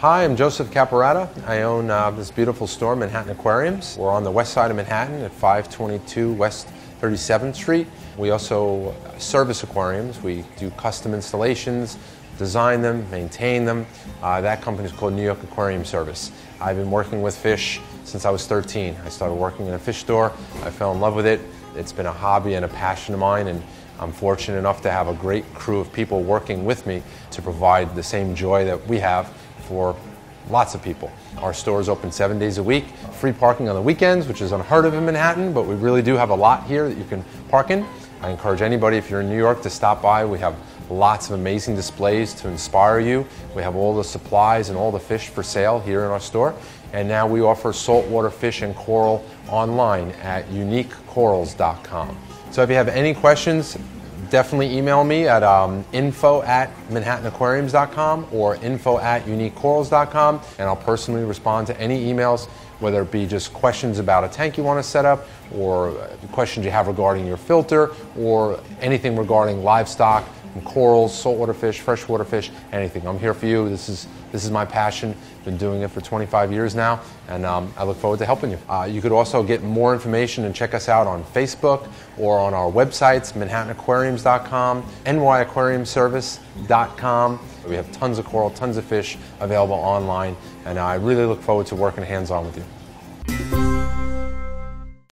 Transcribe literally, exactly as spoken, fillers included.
Hi, I'm Joseph Caparatta. I own uh, this beautiful store, Manhattan Aquariums. We're on the west side of Manhattan at five twenty-two West thirty-seventh Street. We also service aquariums. We do custom installations, design them, maintain them. Uh, that company is called New York Aquarium Service. I've been working with fish since I was thirteen. I started working in a fish store. I fell in love with it. It's been a hobby and a passion of mine, and I'm fortunate enough to have a great crew of people working with me to provide the same joy that we have for lots of people. Our store is open seven days a week, free parking on the weekends, which is unheard of in Manhattan, but we really do have a lot here that you can park in. I encourage anybody, if you're in New York, to stop by. We have lots of amazing displays to inspire you. We have all the supplies and all the fish for sale here in our store. And now we offer saltwater fish and coral online at Unique Corals dot com. So if you have any questions, definitely email me at um, info at Manhattan Aquariums dot com or info at Unique Corals dot com, and I'll personally respond to any emails, whether it be just questions about a tank you want to set up, or questions you have regarding your filter, or anything regarding livestock, corals, saltwater fish, freshwater fish, anything. I'm here for you. This is, this is my passion. I've been doing it for twenty-five years now, and um, I look forward to helping you. Uh, you could also get more information and check us out on Facebook or on our websites, Manhattan Aquariums dot com, N Y Aquarium Service dot com. We have tons of coral, tons of fish available online, and I really look forward to working hands-on with you.